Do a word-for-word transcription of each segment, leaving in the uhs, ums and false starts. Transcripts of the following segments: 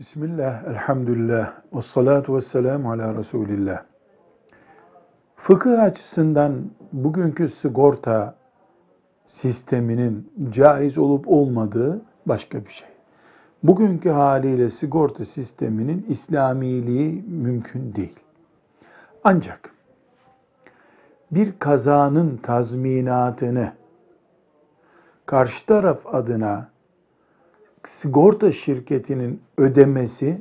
Bismillah, elhamdülillah, ve salatu ve selamu ala Resulillah. Fıkıh açısından bugünkü sigorta sisteminin caiz olup olmadığı başka bir şey. Bugünkü haliyle sigorta sisteminin İslamiliği mümkün değil. Ancak bir kazanın tazminatını karşı taraf adına sigorta şirketinin ödemesi,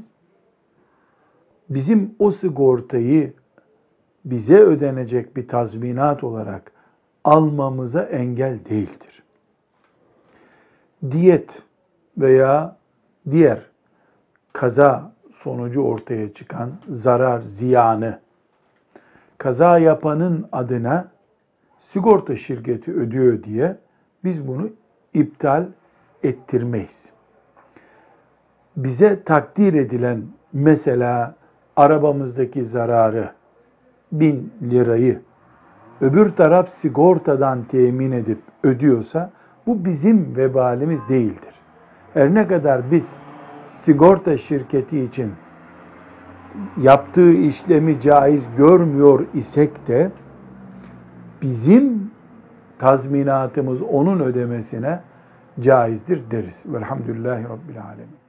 bizim o sigortayı bize ödenecek bir tazminat olarak almamıza engel değildir. Diyet veya diğer kaza sonucu ortaya çıkan zarar, ziyanı, kaza yapanın adına sigorta şirketi ödüyor diye biz bunu iptal ettirmeyiz. Bize takdir edilen, mesela arabamızdaki zararı, bin lirayı öbür taraf sigortadan temin edip ödüyorsa bu bizim vebalimiz değildir. Her ne kadar biz sigorta şirketi için yaptığı işlemi caiz görmüyor isek de bizim tazminatımız onun ödemesine caizdir deriz. Velhamdülillahi Rabbil Alemin.